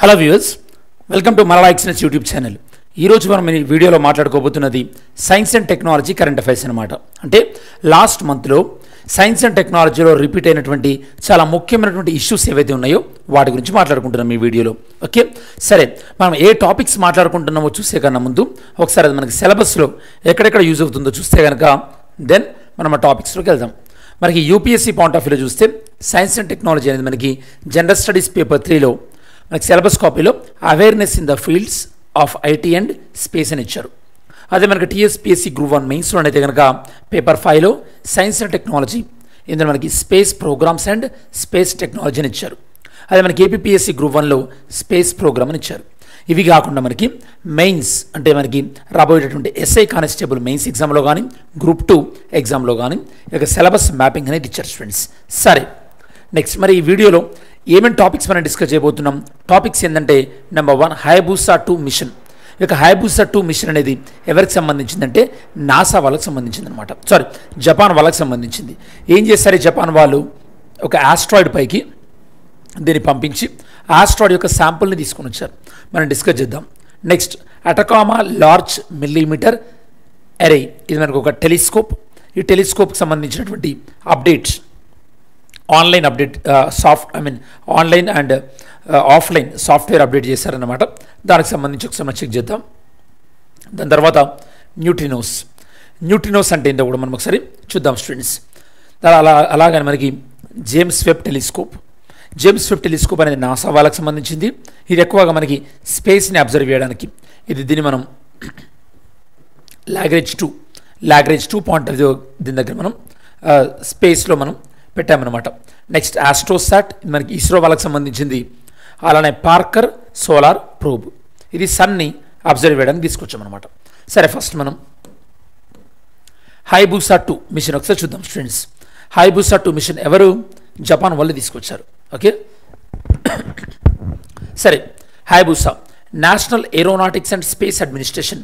Hello viewers, welcome to మరలా excellence YouTube channel. ఈరోజు మనం ఈ వీడియోలో మాట్లాడుకోబోతున్నది science and technology current affairs అనమాట. అంటే లాస్ట్ మంత్లో సైన్స్ అండ్ టెక్నాలజీలో రిపీట్ అయినటువంటి చాలా ముఖ్యమైనటువంటి ఇష్యూస్ ఏవైతే ఉన్నాయో వాటి గురించి మాట్లాడుకుంటున్నాం ఈ వీడియోలో. ఓకే, సరే మనం ఏ టాపిక్స్ మాట్లాడుకుంటున్నామో చూసే కన్నా ముందు ఒకసారి అది మనకి సిలబస్లో ఎక్కడెక్కడ యూజ్ అవుతుందో చూస్తే కనుక దెన్ మనం ఆ టాపిక్స్లోకి వెళ్దాం. మనకి యూపీఎస్సీ పాయింట్ ఆఫ్ వ్యూలో చూస్తే సైన్స్ అండ్ టెక్నాలజీ అనేది మనకి జనరల్ స్టడీస్ పేపర్ 3లో మనకి సిలబస్ కాపీలో awareness in the fields of IT and space అని ఇచ్చారు. అదే మనకి టీఎస్పీఎస్సీ గ్రూప్ 1 మెయిన్స్లోనైతే కనుక పేపర్ 5లో సైన్స్ అండ్ టెక్నాలజీ, ఇందులో మనకి space programs and space technology అని ఇచ్చారు. అదే మనకి ఏపీపీఎస్సీ గ్రూప్ 1లో స్పేస్ ప్రోగ్రామ్ అని ఇచ్చారు. ఇవి కాకుండా మనకి మెయిన్స్ అంటే మనకి రాబోయేటటువంటి ఎస్ఐ కానిస్టేబుల్ మెయిన్స్ ఎగ్జామ్లో కానీ గ్రూప్ 2 ఎగ్జామ్లో కానీ ఇక సిలబస్ మ్యాపింగ్ అనేది ఇచ్చారు స్టూడెంట్స్. సరే నెక్స్ట్ మరి ఈ వీడియోలో ఏమేమి టాపిక్స్ మనం డిస్కస్ చేయబోతున్నాం? టాపిక్స్ ఏంటంటే నెంబర్ 1 హయాబుసా 2 మిషన్. ఇక హయాబుసా 2 మిషన్ అనేది ఎవరికి సంబంధించిందంటే నాసా వాళ్ళకి సంబంధించింది అనమాట. సారీ, జపాన్ వాళ్ళకి సంబంధించింది. ఏం చేశారు జపాన్ వాళ్ళు, ఒక ఆస్ట్రాయిడ్ పైకి దీన్ని పంపించి ఆస్ట్రాయిడ్ యొక్క శాంపుల్ని తీసుకొని వచ్చారు. మనం డిస్కస్ చేద్దాం. నెక్స్ట్ అటకామా లార్జ్ మిల్లీమీటర్ అరే, ఇది మనకు ఒక టెలిస్కోప్. ఈ టెలిస్కోప్కి సంబంధించినటువంటి updates, online update online and offline software update చేశారన్నమాట. దానికి సంబంధించి ఒకసారి మనం చెక్ చేద్దాం. దాని తర్వాత న్యూట్రినోస్ అంటే ఏంటో కూడా మనం ఒకసారి చూద్దాం స్టూడెంట్స్. అలాగే మనకి జేమ్స్ వెబ్ టెలిస్కోప్ అనేది నాసా వాళ్ళకి సంబంధించింది. ఇది ఎక్కువగా మనకి స్పేస్ని అబ్జర్వ్ చేయడానికి, దీన్ని మనం లాగ్రేజ్ 2 పాయింట్ దీని దగ్గర మనం స్పేస్లో మనం పెట్టామన్నమాట. నెక్స్ట్ ఆస్ట్రోసాట్, ఇది మనకి ఇస్రో వాళ్ళకి సంబంధించింది. అలానే పార్కర్ సోలార్ ప్రూబ్, ఇది సన్ని అబ్జర్వ్ చేయడానికి తీసుకొచ్చామన్నమాట. సరే ఫస్ట్ మనం హయాబుసా 2 మిషన్ ఒకసారి చూద్దాం స్టూడెంట్స్. హయాబుసా 2 మిషన్ ఎవరు? జపాన్ వాళ్ళు తీసుకొచ్చారు. ఓకే సరే, Hayabusa National Aeronautics and Space Administration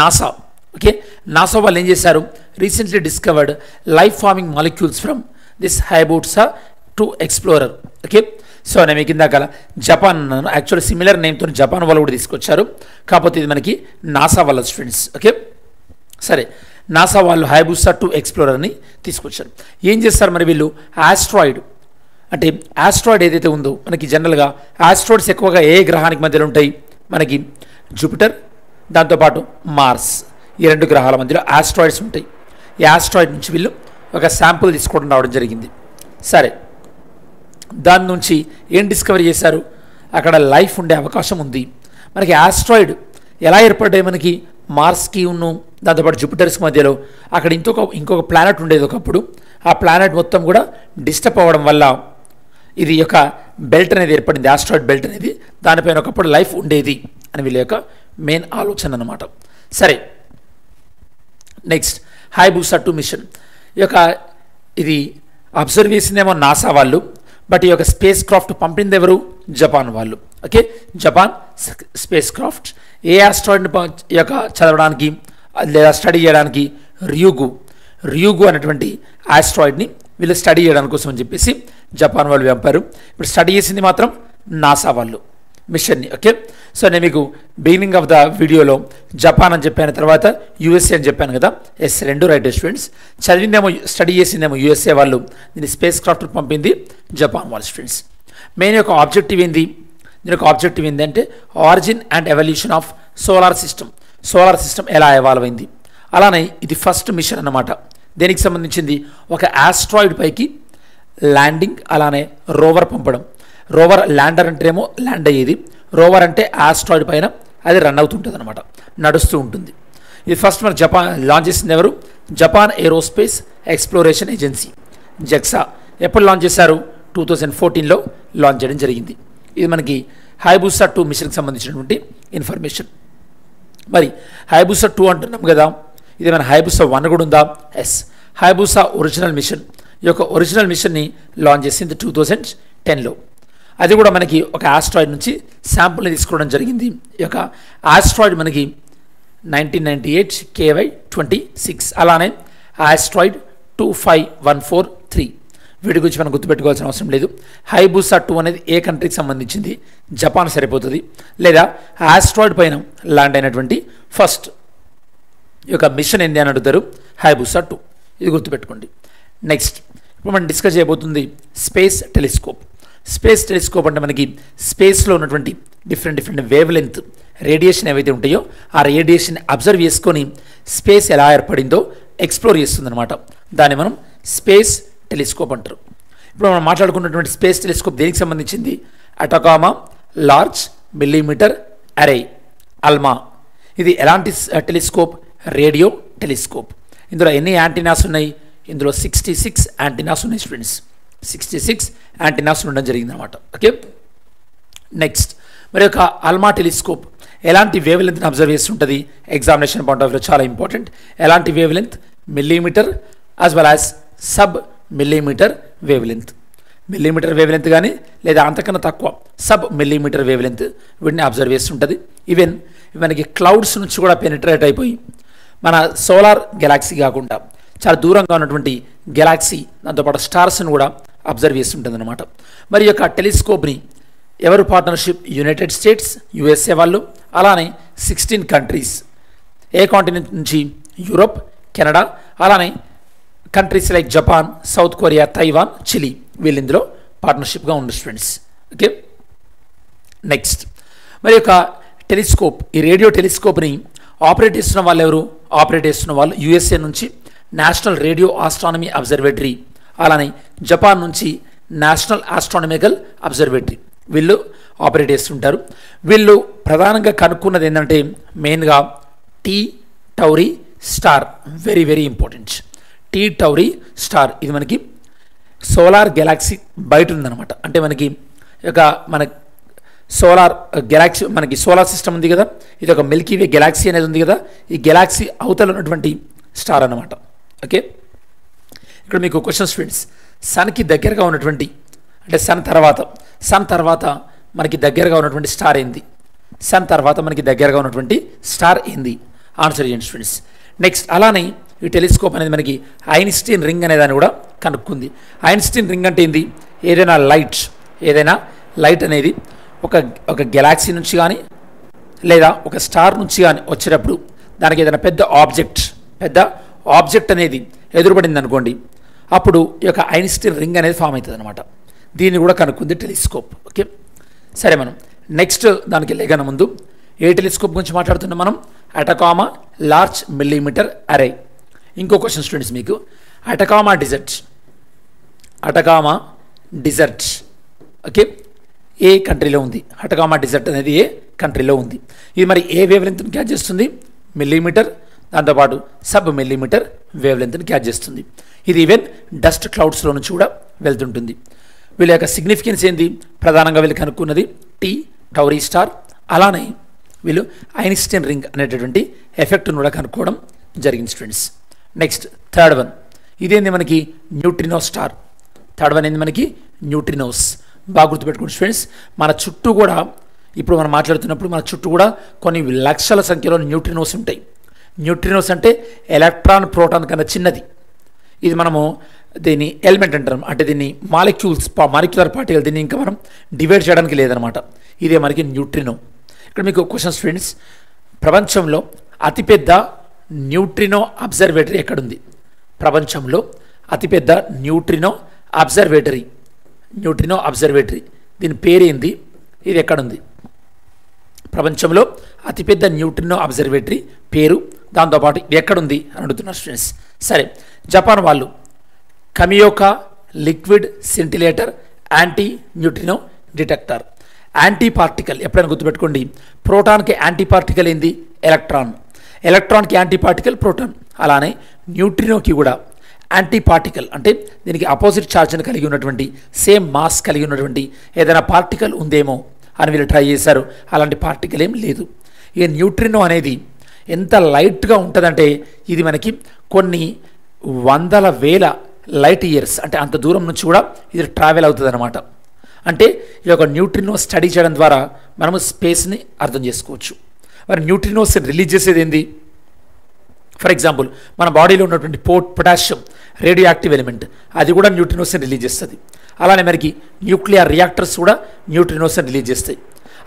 NASA. Okay, NASA వాళ్ళు ఏం చేశారు, recently discovered life forming molecules from this Hayabusa 2 explorer. Okay, so నేను మీకు ఇందాక జపాన్ అన్నాను, యాక్చువల్లీ సిమిలర్ నేమ్తో జపాన్ వాళ్ళు కూడా తీసుకొచ్చారు, కాకపోతే ఇది మనకి నాసా వాళ్ళ స్టూడెంట్స్. ఓకే సరే, నాసా వాళ్ళు హయాబుసా 2 ఎక్స్ప్లోరర్ని తీసుకొచ్చారు. ఏం చేస్తారు మరి వీళ్ళు, ఆస్ట్రాయిడ్ ఏదైతే ఉందో మనకి జనరల్గా ఆస్ట్రాయిడ్స్ ఎక్కువగా ఏ గ్రహానికి మధ్యలో ఉంటాయి, మనకి జూపిటర్ దాంతోపాటు మార్స్, ఈ 2 గ్రహాల మధ్యలో ఆస్ట్రాయిడ్స్ ఉంటాయి. ఈ ఆస్ట్రాయిడ్ నుంచి వీళ్ళు ఒక శాంపుల్ తీసుకోవడం రావడం జరిగింది. సరే దాని నుంచి ఏం డిస్కవర్ చేశారు, అక్కడ లైఫ్ ఉండే అవకాశం ఉంది. మనకి ఆస్ట్రాయిడ్ ఎలా ఏర్పడ్డాయి, మనకి మార్స్కి ఉన్ను దాంతోపాటు జూపిటర్స్కి మధ్యలో అక్కడ ఇంకొక ప్లానెట్ ఉండేది ఒకప్పుడు. ఆ ప్లానెట్ మొత్తం కూడా డిస్టర్బ్ అవ్వడం వల్ల ఇది యొక్క బెల్ట్ అనేది ఏర్పడింది, ఆస్ట్రాయిడ్ బెల్ట్ అనేది, దానిపైన ఒకప్పుడు లైఫ్ ఉండేది అని వీళ్ళ యొక్క మెయిన్ ఆలోచన అనమాట. సరే నెక్స్ట్ హయాబుసా 2 మిషన్ యొక్క ఇది అబ్జర్వ్ చేసిందేమో నాసా వాళ్ళు, బట్ ఈ యొక్క స్పేస్ క్రాఫ్ట్ పంపింది ఎవరు, జపాన్ వాళ్ళు. ఓకే, జపాన్ స్పేస్ క్రాఫ్ట్ ఏ ఆస్ట్రాయిడ్ని యొక్క చదవడానికి లేదా స్టడీ చేయడానికి రియుగు అనేటువంటి ఆస్ట్రాయిడ్ని వీళ్ళు స్టడీ చేయడానికి కోసం అని చెప్పేసి జపాన్ వాళ్ళు పంపారు. ఇప్పుడు స్టడీ చేసింది మాత్రం నాసా వాళ్ళు మిషన్ని. ఓకే, సో నేను మీకు బిగినింగ్ ఆఫ్ ద వీడియోలో జపాన్ అని చెప్పిన తర్వాత యూఎస్ఏ అని చెప్పాను కదా, ఎస్ 2 రైట్ స్టూడెంట్స్. చదివిందేమో స్టడీ చేసిందేమో యూఎస్ఏ వాళ్ళు, దీన్ని స్పేస్ క్రాఫ్ట్ పంపింది జపాన్ వాళ్ళ స్టూడెంట్స్. మెయిన్ యొక్క ఆబ్జెక్టివ్ ఏంది, దీని యొక్క ఆబ్జెక్టివ్ ఏంటంటే origin and evolution of solar system ఎలా ఎవాల్వ్ అయింది. అలానే ఇది ఫస్ట్ మిషన్ అన్నమాట. దేనికి సంబంధించింది, ఒక ఆస్ట్రాయిడ్ పైకి ల్యాండింగ్, అలానే రోవర్ పంపడం. రోవర్ ల్యాండర్ అంటేనేమో ల్యాండ్ అయ్యేది, రోవర్ అంటే ఆస్ట్రాయిడ్ పైన అది రన్ అవుతుంటుంది అనమాట, నడుస్తూ ఉంటుంది. ఇది ఫస్ట్ మన జపాన్ లాంచ్ చేసింది ఎవరు, Japan aerospace exploration agency JAXA. ఎప్పుడు లాంచ్ చేశారు, 2014లో లాంచ్ చేయడం జరిగింది. ఇది మనకి హయాబుసా 2 మిషన్కి సంబంధించినటువంటి ఇన్ఫర్మేషన్. మరి హయాబుసా 2 అంటున్నాం కదా, ఇది మన హయాబుసా 1 కూడా ఉందా, ఎస్ హయాబుసా ఒరిజినల్ మిషన్ ఈ యొక్క ఒరిజినల్ మిషన్ని లాంచ్ చేసింది 2010లో. అది కూడా మనకి ఒక ఆస్ట్రాయిడ్ నుంచి శాంపుల్ని తీసుకోవడం జరిగింది. ఈ యొక్క ఆస్ట్రాయిడ్ మనకి 1998 KY 26, అలానే ఆస్ట్రాయిడ్ 25143 వీటి గురించి మనం గుర్తుపెట్టుకోవాల్సిన అవసరం లేదు. హయాబుసా 2 అనేది ఏ కంట్రీకి సంబంధించింది? జపాన్ సరిపోతుంది. లేదా ఆస్ట్రాయిడ్ పైన ల్యాండ్ అయినటువంటి ఫస్ట్ ఈ యొక్క మిషన్ ఏంది అని అడుగుతారు, హయాబుసా 2. ఇది గుర్తుపెట్టుకోండి. నెక్స్ట్ ఇప్పుడు మనం డిస్కస్ చేయబోతుంది స్పేస్ టెలిస్కోప్. స్పేస్ టెలిస్కోప్ అంటే మనకి స్పేస్లో ఉన్నటువంటి different different wavelength radiation ఏవైతే ఉంటాయో ఆ రేడియేషన్ అబ్జర్వ్ చేసుకొని స్పేస్ ఎలా ఏర్పడిందో ఎక్స్ప్లోర్ చేస్తుందన్నమాట. దాన్ని మనం స్పేస్ టెలిస్కోప్ అంటారు. ఇప్పుడు మనం మాట్లాడుకున్నటువంటి స్పేస్ టెలిస్కోప్ దేనికి సంబంధించింది? అటాకామా లార్జ్ మిల్లీమీటర్ అరే, అల్మా. ఇది ఎలాంటి టెలిస్కోప్? Radio telescope. ఇందులో ఎన్ని యాంటీనాస్ ఉన్నాయి? ఇందులో 66 యాంటీనాస్ ఉన్నాయి స్టూడెంట్స్. 66 యాంటీనాస్ ఉండడం జరిగిందనమాట. ఓకే, నెక్స్ట్ మరి యొక్క అల్మా టెలిస్కోప్ ఎలాంటి వేవ్ లెంత్ని అబ్జర్వ్ చేస్తుంటుంది? ఎగ్జామినేషన్ పాయింట్ ఆఫ్ వ్యూ చాలా ఇంపార్టెంట్. ఎలాంటి wavelength? Millimetre as well as sub millimetre wavelength. Millimetre wavelength కానీ లేదా అంతకన్నా తక్కువ సబ్ మిల్లీమీటర్ వేవ్ లెంత్ వీటిని అబ్జర్వ్ చేస్తుంటుంది. ఈవెన్ మనకి క్లౌడ్స్ నుంచి కూడా పెనిట్రేట్ అయిపోయి మన సోలార్ గెలాక్సీ కాకుండా చాలా దూరంగా ఉన్నటువంటి గెలాక్సీ దాంతోపాటు స్టార్స్ను కూడా అబ్జర్వ్ చేస్తుంటుంది అనమాట. మరి యొక్క టెలిస్కోప్ని ఎవరు పార్ట్నర్షిప్? యునైటెడ్ స్టేట్స్, యుఎస్ఏ వాళ్ళు, అలానే 16 కంట్రీస్. ఏ కాంటినెంట్ నుంచి? యూరోప్, కెనడా, అలానే countries like Japan, South Korea, Taiwan, Chile వీళ్ళు ఇందులో పార్ట్నర్షిప్గా ఉన్న స్టూడెంట్స్. ఓకే, నెక్స్ట్ మరి యొక్క టెలిస్కోప్ ఈ రేడియో టెలిస్కోప్ని ఆపరేట్ చేస్తున్న వాళ్ళు ఎవరు? ఆపరేట్ చేస్తున్న వాళ్ళు యుఎస్ఏ నుంచి నేషనల్ రేడియో ఆస్ట్రానమీ అబ్జర్వేటరీ, అలానే జపాన్ నుంచి నేషనల్ ఆస్ట్రానమికల్ అబ్జర్వేటరీ వీళ్ళు ఆపరేట్ చేస్తుంటారు. వీళ్ళు ప్రధానంగా కనుక్కున్నది ఏంటంటే మెయిన్గా T Tauri star. Very very important T Tauri star. ఇది మనకి సోలార్ గెలాక్సీ బయట ఉందన్నమాట. అంటే మనకి ఒక మన సోలార్ గెలాక్సీ మనకి సోలార్ సిస్టమ్ ఉంది కదా, ఇది ఒక మిల్కీవే గెలాక్సీ అనేది ఉంది కదా, ఈ గెలాక్సీ అవతల ఉన్నటువంటి స్టార్ అన్నమాట. ఓకే, ఇక్కడ మీకు క్వశ్చన్ స్టూడెంట్స్, సన్కి దగ్గరగా ఉన్నటువంటి అంటే సన్ తర్వాత మనకి దగ్గరగా ఉన్నటువంటి స్టార్ ఏంది? సన్ తర్వాత మనకి దగ్గరగా ఉన్నటువంటి స్టార్ ఏంది? ఆన్సర్ చేయండి స్టూడెంట్స్. నెక్స్ట్ అలానే ఈ టెలిస్కోప్ అనేది మనకి ఐన్స్టీన్ రింగ్ అనేదాన్ని కూడా కనుక్కుంది. ఐన్స్టీన్ రింగ్ అంటే ఏంది? ఏదైనా లైట్ అనేది ఒక గెలాక్సీ నుంచి కానీ లేదా ఒక స్టార్ నుంచి కానీ వచ్చేటప్పుడు దానికి ఏదైనా పెద్ద ఆబ్జెక్ట్ అనేది ఎదురుపడింది అనుకోండి, అప్పుడు ఈ యొక్క ఐన్స్టీన్ రింగ్ అనేది ఫామ్ అవుతుంది అనమాట. దీన్ని కూడా కనుక్కుంది టెలిస్కోప్. ఓకే, సరే మనం నెక్స్ట్ దానికి వెళ్ళేగానే ముందు ఏ టెలిస్కోప్ గురించి మాట్లాడుతున్నాం మనం? Atacama large millimetre array. ఇంకో క్వశ్చన్ స్టూడెంట్స్ మీకు, అటాకామా డిజర్ట్ ఓకే ఏ కంట్రీలో ఉంది? అటాకామా డిజర్ట్ అనేది ఏ కంట్రీలో ఉంది? ఇది మరి ఏ వేవ్ లెంత్ని క్యాచ్ చేస్తుంది? మిల్లీమీటర్, దాంతోపాటు సబ్ మిల్లీమీటర్ వేవ్ లెంత్ని క్యాచ్ చేస్తుంది. ఇది ఈవెన్ డస్ట్ క్లౌడ్స్లో నుంచి కూడా వెళ్తుంటుంది. వీళ్ళ యొక్క సిగ్నిఫికెన్స్ ఏంది? ప్రధానంగా వీళ్ళు కనుక్కున్నది టీ టౌరీ స్టార్, అలానే వీళ్ళు ఐన్స్టీన్ రింగ్ అనేటటువంటి ఎఫెక్ట్ను కూడా కనుక్కోవడం జరిగింది స్టూడెంట్స్. నెక్స్ట్ థర్డ్ వన్, ఇదేంది మనకి? Neutrino star. థర్డ్ వన్ ఏంది మనకి? న్యూట్రినోస్. బాగా గుర్తుపెట్టుకోండి స్టూడెంట్స్, మన చుట్టూ కూడా ఇప్పుడు మనం మాట్లాడుతున్నప్పుడు మన చుట్టూ కూడా కొన్ని లక్షల సంఖ్యలో న్యూట్రినోస్ ఉంటాయి. న్యూట్రినోస్ అంటే ఎలక్ట్రాన్ ప్రోటాన్ కన్నా చిన్నది. ఇది మనము దీన్ని ఎలిమెంట్ అంటాం, అంటే దీన్ని మాలిక్యులర్ పార్టికల్, దీన్ని ఇంకా మనం డివైడ్ చేయడానికి లేదనమాట. ఇదే మనకి న్యూట్రినో. ఇక్కడ మీకు క్వశ్చన్ స్టూడెంట్స్, ప్రపంచంలో అతిపెద్ద న్యూట్రినో అబ్జర్వేటరీ ఎక్కడుంది? ప్రపంచంలో అతిపెద్ద న్యూట్రినో అబ్జర్వేటరీ దీని పేరేంది? ఇది ఎక్కడుంది? ప్రపంచంలో అతిపెద్ద న్యూట్రినో అబ్జర్వేటరీ పేరు, దాంతోపాటు ఇది ఎక్కడుంది అని అడుగుతున్నారు స్టూడెంట్స్. సరే, జపాన్ వాళ్ళు Kamioka liquid scintillator anti neutrino detector. Anti particle ఎప్పుడైనా గుర్తుపెట్టుకోండి, ప్రోటాన్కి యాంటీ పార్టికల్ ఏంది? ఎలక్ట్రాన్. ఎలక్ట్రాన్కి యాంటీ పార్టికల్ ప్రోటాన్, అలానే న్యూట్రినోకి కూడా యాంటీ పార్టికల్ అంటే దీనికి అపోజిట్ ఛార్జ్ని కలిగి ఉన్నటువంటి సేమ్ మాస్ కలిగి ఉన్నటువంటి ఏదైనా పార్టికల్ ఉందేమో అని వీళ్ళు ట్రై చేశారు. అలాంటి పార్టికల్ ఏం లేదు. ఈ న్యూట్రినో అనేది ఎంత లైట్గా ఉంటుందంటే ఇది మనకి కొన్ని వందల వేల లైట్ ఇయర్స్ అంటే అంత దూరం నుంచి కూడా ఇది ట్రావెల్ అవుతుందన్నమాట. అంటే ఈ యొక్క న్యూట్రినో స్టడీ చేయడం ద్వారా మనము స్పేస్ని అర్థం చేసుకోవచ్చు. మరి న్యూట్రినోస్ రిలీజ్ చేసేది ఏంది? ఫర్ ఎగ్జాంపుల్ మన బాడీలో ఉన్నటువంటి పొటాషియం రేడియో యాక్టివ్ ఎలిమెంట్, అది కూడా న్యూట్రినోస్ని రిలీజ్ చేస్తుంది. అలానే మనకి న్యూక్లియర్ రియాక్టర్స్ కూడా న్యూట్రినోస్ని రిలీజ్ చేస్తాయి.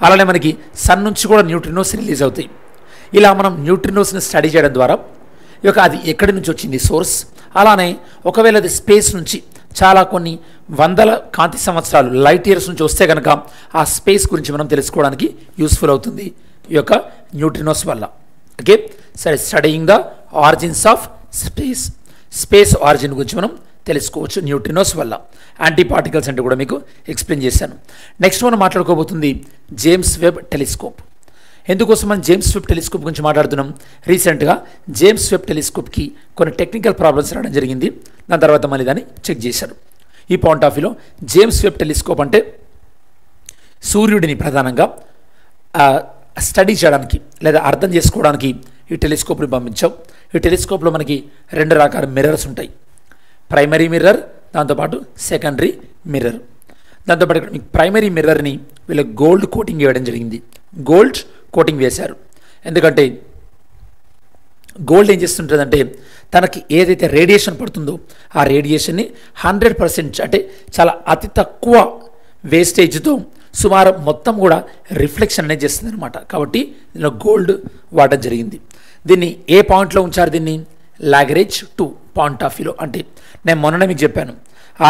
అలానే మనకి సన్ నుంచి కూడా న్యూట్రినోస్ రిలీజ్ అవుతాయి. ఇలా మనం న్యూట్రినోస్ని స్టడీ చేయడం ద్వారా ఈ యొక్క అది ఎక్కడి నుంచి వచ్చింది సోర్స్, అలానే ఒకవేళ అది స్పేస్ నుంచి చాలా కొన్ని వందల కాంతి సంవత్సరాలు లైట్ ఇయర్స్ నుంచి వస్తే కనుక ఆ స్పేస్ గురించి మనం తెలుసుకోవడానికి యూస్ఫుల్ అవుతుంది ఈ యొక్క న్యూట్రినోస్ వల్ల. ఓకే, సరే, studying the origins of space, space origin గురించి మనం తెలుసుకోవచ్చు న్యూట్రినోస్ వల్ల. యాంటీ పార్టికల్స్ అంటే కూడా మీకు ఎక్స్ప్లెయిన్ చేశాను. నెక్స్ట్ మనం మాట్లాడుకోబోతుంది జేమ్స్ వెబ్ టెలిస్కోప్. ఎందుకోసం మనం జేమ్స్ వెబ్ టెలిస్కోప్ గురించి మాట్లాడుతున్నాం? రీసెంట్గా జేమ్స్ వెబ్ టెలిస్కోప్కి కొన్ని టెక్నికల్ ప్రాబ్లమ్స్ రావడం జరిగింది. దాని తర్వాత మళ్ళీ దాన్ని చెక్ చేశారు. ఈ పాయింట్ ఆఫ్ వ్యూలో జేమ్స్ వెబ్ టెలిస్కోప్ అంటే సూర్యుడిని ప్రధానంగా స్టడీ చేయడానికి లేదా అర్థం చేసుకోవడానికి ఈ టెలిస్కోప్ని పంపించాం. ఈ టెలిస్కోప్లో మనకి రెండు రకాల మిర్రర్స్ ఉంటాయి, ప్రైమరీ మిర్రర్, దాంతోపాటు సెకండరీ మిర్రర్. దాంతోపాటు ఇక్కడ మీకు ప్రైమరీ మిర్రర్ని వీళ్ళకి గోల్డ్ కోటింగ్ వేయడం జరిగింది. గోల్డ్ కోటింగ్ వేశారు ఎందుకంటే గోల్డ్ ఏం చేస్తుంటుందంటే తనకి ఏదైతే రేడియేషన్ పడుతుందో ఆ రేడియేషన్ని 100% అంటే చాలా అతి తక్కువ వేస్టేజ్తో సుమారు మొత్తం కూడా రిఫ్లెక్షన్ అనేది చేస్తుంది అనమాట. కాబట్టి దీనిలో గోల్డ్ వాడడం జరిగింది. దీన్ని ఏ పాయింట్లో ఉంచారు? దీన్ని లాగ్రేంజ్ 2 పాయింట్ ఆఫ్ వ్యూలో. అంటే నేను మొన్న మీకు చెప్పాను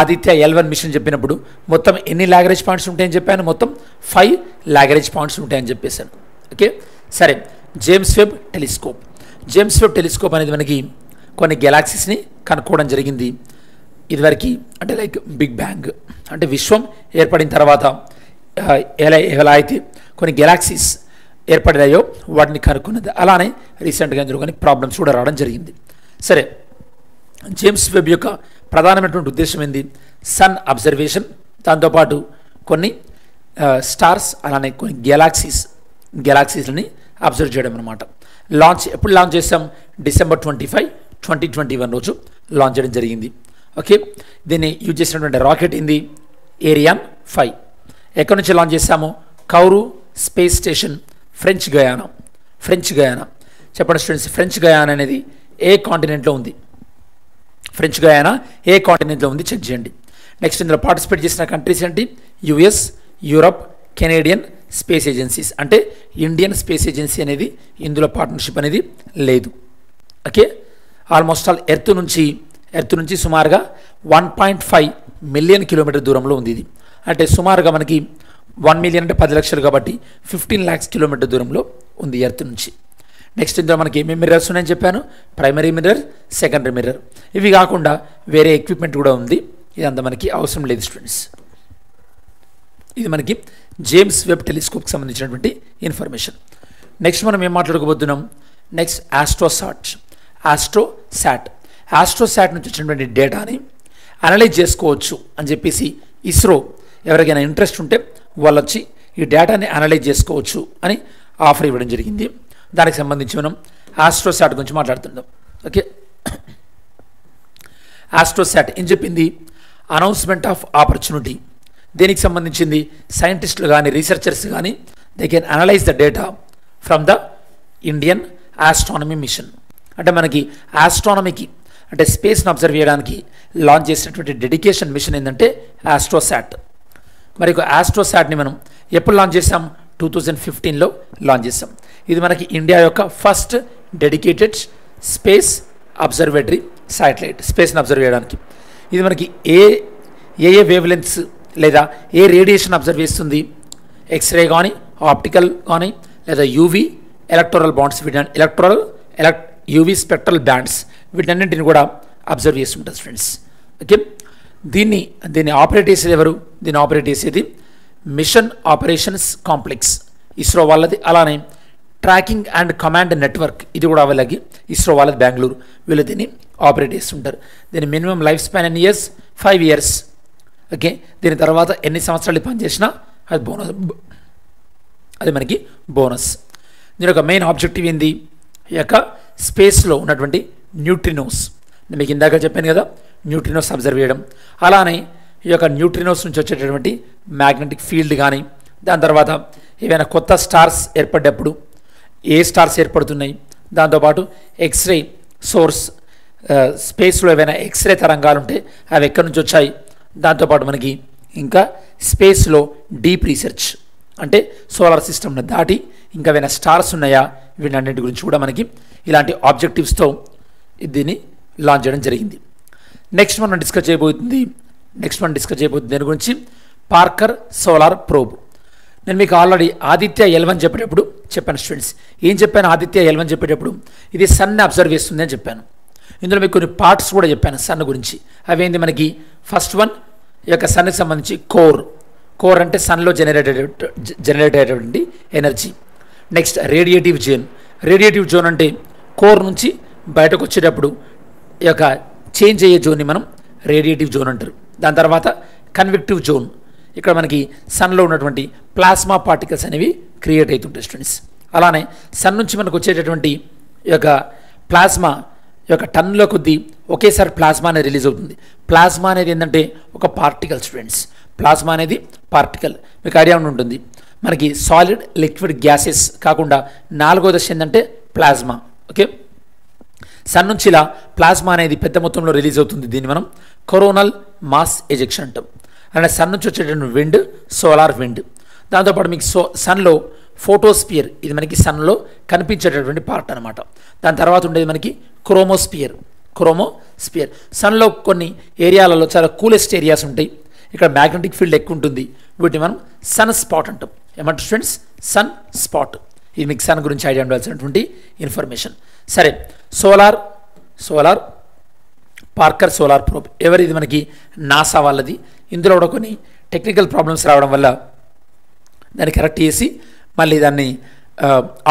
ఆదిత్య L1 మిషన్ చెప్పినప్పుడు మొత్తం ఎన్ని లాగ్రేంజ్ పాయింట్స్ ఉంటాయని చెప్పాను, మొత్తం 5 లాగ్రేంజ్ పాయింట్స్ ఉంటాయని చెప్పేశాను. ఓకే, సరే, James Webb telescope. James Webb telescope అనేది మనకి కొన్ని గెలాక్సీస్ని కనుక్కోవడం జరిగింది ఇదివరకు. అంటే లైక్ బిగ్ బ్యాంగ్ అంటే విశ్వం ఏర్పడిన తర్వాత ఎలా అయితే కొన్ని గెలాక్సీస్ ఏర్పడినాయో వాటిని కనుక్కున్నది. అలానే రీసెంట్గా ఇందులో కానీ ప్రాబ్లమ్స్ కూడా రావడం జరిగింది. సరే, జేమ్స్ వెబ్ యొక్క ప్రధానమైనటువంటి ఉద్దేశం ఏంది? సన్ అబ్జర్వేషన్, దాంతోపాటు కొన్ని స్టార్స్, అలానే కొన్ని గెలాక్సీస్ని అబ్జర్వ్ చేయడం అనమాట. లాంచ్ ఎప్పుడు లాంచ్ చేసాం? December 25, 2021 రోజు లాంచ్ చేయడం జరిగింది. ఓకే, దీన్ని యూజ్ చేసినటువంటి రాకెట్ ఇంది Ariane 5. ఎక్కడి నుంచి లాంచ్ చేసాము? Kourou space station, French Guiana. చెప్పండి స్టూడెంట్స్, ఫ్రెంచ్ గయానా అనేది ఏ కాంటినెంట్లో ఉంది? ఫ్రెంచ్ గయానా ఏ కాంటినెంట్లో ఉంది చెక్ చేయండి. నెక్స్ట్ ఇందులో పార్టిసిపేట్ చేసిన కంట్రీస్ ఏంటి? US, Europe, Canadian space agencies. అంటే ఇండియన్ స్పేస్ ఏజెన్సీ అనేది ఇందులో పార్ట్నర్షిప్ అనేది లేదు. ఓకే, ఆల్మోస్ట్ ఆల్ ఎర్త్ నుంచి సుమారుగా 1.5 మిలియన్ కిలోమీటర్ దూరంలో ఉంది ఇది. అంటే సుమారుగా మనకి 1 మిలియన్ అంటే 10 లక్షలు కాబట్టి 15 lakhs కిలోమీటర్ దూరంలో ఉంది ఎర్త్ నుంచి. నెక్స్ట్ ఇందులో మనకి ఏమేమి మిర్రర్స్ ఉన్నాయని చెప్పాను? Primary mirror, secondary mirror. ఇవి కాకుండా వేరే ఎక్విప్మెంట్ కూడా ఉంది. ఇదంతా మనకి అవసరం లేదు స్టూడెంట్స్. ఇది మనకి జేమ్స్ వెబ్ టెలిస్కోప్కి సంబంధించినటువంటి ఇన్ఫర్మేషన్. నెక్స్ట్ మనం ఏం మాట్లాడుకోబోతున్నాం? నెక్స్ట్ ఆస్ట్రోసాట్ నుంచి వచ్చినటువంటి డేటాని అనలైజ్ చేసుకోవచ్చు అని చెప్పేసి ఇస్రో ఎవరికైనా ఇంట్రెస్ట్ ఉంటే వాళ్ళు వచ్చి ఈ డేటాని అనలైజ్ చేసుకోవచ్చు అని ఆఫర్ ఇవ్వడం జరిగింది. దానికి సంబంధించి మనం ఆస్ట్రోసాట్ గురించి మాట్లాడుతున్నాం. ఓకే, ఆస్ట్రోసాట్ ఏం చెప్పింది? Announcement of opportunity. దీనికి సంబంధించింది సైంటిస్టులు కానీ రీసెర్చర్స్ కానీ they can analyse the data from the Indian astronomy mission. అంటే మనకి ఆస్ట్రానమీకి అంటే స్పేస్ని అబ్జర్వ్ చేయడానికి లాంచ్ చేసినటువంటి డెడికేషన్ మిషన్ ఏంటంటే ఆస్ట్రోసాట్. మరి ఆస్ట్రోసాట్ని మనం ఎప్పుడు లాంచ్ చేసాం? 2015లో లాంచ్ చేసాం. ఇది మనకి ఇండియా యొక్క first dedicated space observatory satellite, స్పేస్ని అబ్జర్వ్ చేయడానికి. ఇది మనకి ఏ వేవ్ లెంత్స్ లేదా ఏ రేడియేషన్ అబ్జర్వ్ చేస్తుంది? ఎక్స్రే కానీ, ఆప్టికల్ కానీ, లేదా యూవీ, ఎలక్ట్రల్ బాండ్స్, యూవీ స్పెక్ట్రల్ బ్యాండ్స్, వీటన్నింటిని కూడా అబ్జర్వ్ చేస్తుంటారు ఫ్రెండ్స్. ఓకే, దీన్ని ఆపరేట్ చేసేది ఎవరు? దీన్ని ఆపరేట్ చేసేది మిషన్ ఆపరేషన్స్ కాంప్లెక్స్ ఇస్రో వాళ్ళది. అలానే ట్రాకింగ్ అండ్ కమాండ్ నెట్వర్క్ ఇది కూడా వాళ్ళకి ఇస్రో వాళ్ళది, బెంగళూరు. వీళ్ళు దీన్ని ఆపరేట్ చేస్తుంటారు. దీని మినిమం లైఫ్ స్పాన్ ఎన్ని ఇయర్స్? 5 years. ఓకే, దీని తర్వాత ఎన్ని సంవత్సరాలు పనిచేసినా అది బోనస్, అది మనకి బోనస్. దీని యొక్క మెయిన్ ఆబ్జెక్టివ్ ఏంది? ఈ యొక్క స్పేస్లో ఉన్నటువంటి న్యూట్రినోస్, నేను మీకు ఇందాక చెప్పాను కదా, న్యూట్రినోస్ అబ్జర్వ్ చేయడం, అలానే ఈ యొక్క న్యూట్రినోస్ నుంచి వచ్చేటటువంటి మ్యాగ్నెటిక్ ఫీల్డ్ కానీ, దాని తర్వాత ఏవైనా కొత్త స్టార్స్ ఏర్పడ్డప్పుడు ఏ స్టార్స్ ఏర్పడుతున్నాయి, దాంతోపాటు ఎక్స్రే సోర్స్ స్పేస్లో ఏవైనా ఎక్స్రే తరంగాలు ఉంటే అవి ఎక్కడి నుంచి వచ్చాయి, దాంతోపాటు మనకి ఇంకా స్పేస్లో డీప్ రీసెర్చ్ అంటే సోలార్ సిస్టమ్ను దాటి ఇంకా ఏమైనా స్టార్స్ ఉన్నాయా వీటన్నిటి గురించి కూడా మనకి ఇలాంటి ఆబ్జెక్టివ్స్తో దీన్ని లాంచ్ చేయడం జరిగింది. నెక్స్ట్ మనం డిస్కస్ చేయబోతుంది దాని గురించి పార్కర్ సోలార్ ప్రోబ్. నేను మీకు ఆల్రెడీ ఆదిత్య ఎల్వన్ చెప్పేటప్పుడు చెప్పాను స్టూడెంట్స్, ఏం చెప్పాను ఆదిత్య ఎల్వన్ చెప్పేటప్పుడు, ఇది సన్ని అబ్జర్వ్ చేస్తుంది అని చెప్పాను. ఇందులో మీకు కొన్ని పార్ట్స్ కూడా చెప్పాను సన్ గురించి. అవేంది మనకి ఫస్ట్ వన్ ఈ యొక్క సన్కి సంబంధించి కోర్ అంటే సన్లో జనరేట్ అయ్యేటువంటి ఎనర్జీ. నెక్స్ట్ రేడియేటివ్ జోన్ అంటే కోర్ నుంచి బయటకు వచ్చేటప్పుడు ఈ యొక్క చేంజ్ అయ్యే జోన్ని మనం రేడియేటివ్ జోన్ అంటారు. దాని తర్వాత కన్వెక్టివ్ జోన్, ఇక్కడ మనకి సన్లో ఉన్నటువంటి ప్లాస్మా పార్టికల్స్ అనేవి క్రియేట్ అవుతుంటాయి స్టూడెంట్స్. అలానే సన్ నుంచి మనకు వచ్చేటటువంటి ఈ యొక్క ప్లాస్మా యొక్క టన్నుల కొద్దీ ఒకేసారి ప్లాస్మా అనేది రిలీజ్ అవుతుంది. ప్లాస్మా అనేది ఏంటంటే ఒక పార్టికల్ స్టూడెంట్స్, ప్లాస్మా అనేది పార్టికల్ మీకు ఐడియా ఉంటుంది. మనకి సాలిడ్, లిక్విడ్, గ్యాసెస్ కాకుండా నాలుగో దశ ఏంటంటే ప్లాస్మా. ఓకే, సన్ నుంచి ఇలా ప్లాస్మా అనేది పెద్ద మొత్తంలో రిలీజ్ అవుతుంది, దీన్ని మనం కరోనల్ మాస్ ఎజెక్షన్ అంటాం. అలాగే సన్ నుంచి వచ్చేటటువంటి విండ్, సోలార్ విండ్. దాంతోపాటు మీకు సన్లో ఫోటోస్పియర్, ఇది మనకి సన్లో కనిపించేటటువంటి పార్ట్ అనమాట. దాని తర్వాత ఉండేది మనకి క్రోమోస్పియర్. సన్లో కొన్ని ఏరియాలలో చాలా కూలెస్ట్ ఏరియాస్ ఉంటాయి, ఇక్కడ మ్యాగ్నెటిక్ ఫీల్డ్ ఎక్కువ ఉంటుంది, వీటిని మనం సన్ స్పాట్ అంటాం. ఏమంటారు స్టూడెంట్స్? Sun spot. ఇది మీకు సన్ గురించి ఐడియా ఉండాల్సినటువంటి ఇన్ఫర్మేషన్. సరే, సోలార్ పార్కర్ సోలార్ ప్రోబ్ ఎవరిది? మనకి నాసా వాళ్ళది. ఇందులో కూడా కొన్ని టెక్నికల్ ప్రాబ్లమ్స్ రావడం వల్ల దాన్ని కరెక్ట్ చేసి మళ్ళీ దాన్ని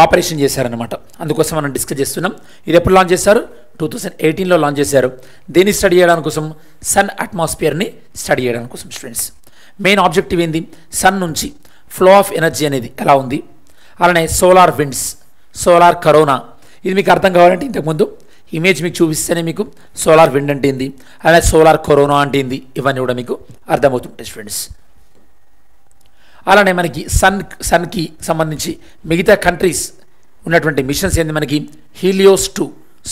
ఆపరేషన్ చేశారనమాట. అందుకోసం మనం డిస్కస్ చేస్తున్నాం. ఇది ఎప్పుడు లాంచ్ చేశారు? 2018లో లాంచ్ చేశారు. దీన్ని స్టడీ చేయడానికి కోసం, సన్ అట్మాస్ఫియర్ని స్టడీ చేయడానికి కోసం స్టూడెంట్స్. మెయిన్ ఆబ్జెక్టివ్ ఏంది? సన్ నుంచి ఫ్లో ఆఫ్ ఎనర్జీ అనేది ఎలా ఉంది, అలానే సోలార్ విండ్స్, సోలార్ కరోనా. ఇది మీకు అర్థం కావాలంటే ఇంతకుముందు ఇమేజ్ మీకు చూపిస్తేనే మీకు సోలార్ విండ్ అంటే ఏంది, అలానే సోలార్ కరోనా అంటే ఏంది, ఇవన్నీ కూడా మీకు అర్థమవుతుంటాయి స్టూడెంట్స్. అలానే మనకి సన్కి సంబంధించి మిగతా కంట్రీస్ ఉన్నటువంటి మిషన్స్ ఏంది? మనకి హీలియోస్ 2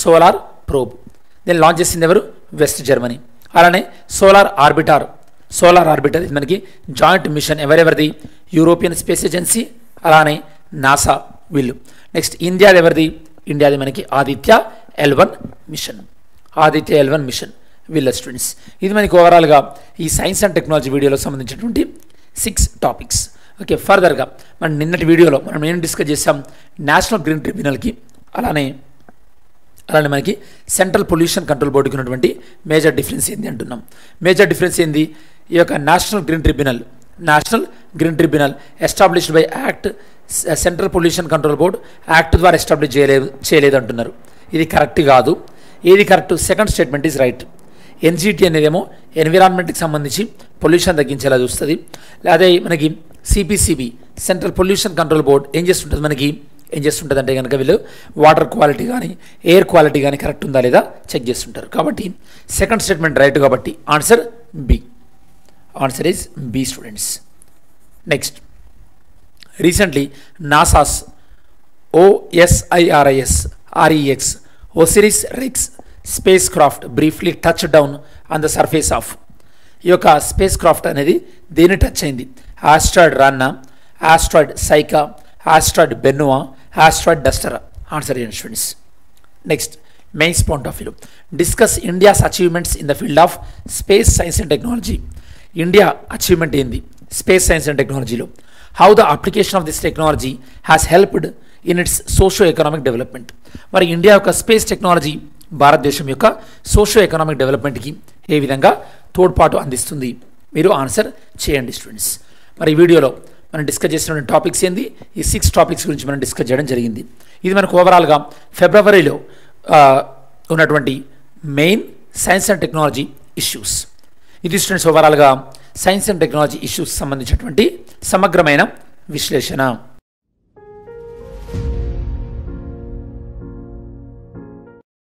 సోలార్ ప్రోబ్, దీన్ని లాంచ్ చేసింది ఎవరు? West Germany. అలానే సోలార్ ఆర్బిటర్, ఇది మనకి జాయింట్ మిషన్ ఎవరెవరిది? యూరోపియన్ స్పేస్ ఏజెన్సీ అలానే నాసా వీళ్ళు. నెక్స్ట్ ఇండియాది మనకి ఆదిత్య ఎల్వన్ మిషన్ వీళ్ళ స్టూడెంట్స్. ఇది మనకి ఓవరాల్గా ఈ సైన్స్ అండ్ టెక్నాలజీ వీడియోలో సంబంధించినటువంటి 6 టాపిక్స్. ఓకే, ఫర్దర్గా మనం నిన్నటి వీడియోలో మనం ఏం డిస్కస్ చేసాం? నేషనల్ గ్రీన్ ట్రిబ్యునల్కి అలానే మనకి సెంట్రల్ పొల్యూషన్ కంట్రోల్ బోర్డుకి ఉన్నటువంటి మేజర్ డిఫరెన్స్ ఏంది? ఈ యొక్క national green tribunal established by act, central pollution control board act ద్వారా ఎస్టాబ్లిష్ చేయలేదు అంటున్నారు. ఇది కరెక్ట్ కాదు. ఏది correct? Second statement is right. NGT అనేదేమో ఎన్విరాన్మెంట్కి సంబంధించి పొల్యూషన్ తగ్గించేలా చూస్తుంది. అదే మనకి CPCB, central pollution control board ఏం చేస్తుంటుంది అంటే కనుక వీళ్ళు వాటర్ క్వాలిటీ కానీ ఎయిర్ క్వాలిటీ కానీ కరెక్ట్ ఉందా లేదా చెక్ చేస్తుంటారు. కాబట్టి సెకండ్ స్టేట్మెంట్ రైట్, కాబట్టి answer is B students. Next, recently NASA's OSIRIS OSIRIS REx spacecraft briefly touch down on the surface of, ఈ యొక్క స్పేస్ క్రాఫ్ట్ అనేది దేన్ని టచ్ అయింది? ఆస్ట్రాయిడ్ రాన్నా, ఆస్ట్రాయిడ్ సైకా, ఆస్ట్రాయిడ్ బెన్నువా, ఆస్ట్రాయిడ్ డస్టరా? ఆన్సర్ చేయండి students. Next, mains point of view, discuss India's achievements in the field of space science and technology. India achievement ఏంది స్పేస్ సైన్స్ అండ్ టెక్నాలజీలో? How the application of this technology has helped in its socio economic development. మరి India యొక్క space technology భారతదేశం యొక్క socio economic డెవలప్మెంట్కి ఏ విధంగా తోడ్పాటు అందిస్తుంది? మీరు ఆన్సర్ చేయండి స్టూడెంట్స్. మరి వీడియోలో మనం డిస్కస్ చేసిన టాపిక్స్ ఏంది? ఈ 6 టాపిక్స్ గురించి మనం డిస్కస్ చేయడం జరిగింది. ఇది మనకు ఓవరాల్గా ఫిబ్రవరిలో ఉన్నటువంటి main science and technology issues. ఇది స్టూడెంట్స్ ఓవరాల్గా సైన్స్ అండ్ టెక్నాలజీ ఇష్యూస్ సంబంధించినటువంటి సమగ్రమైన విశ్లేషణ.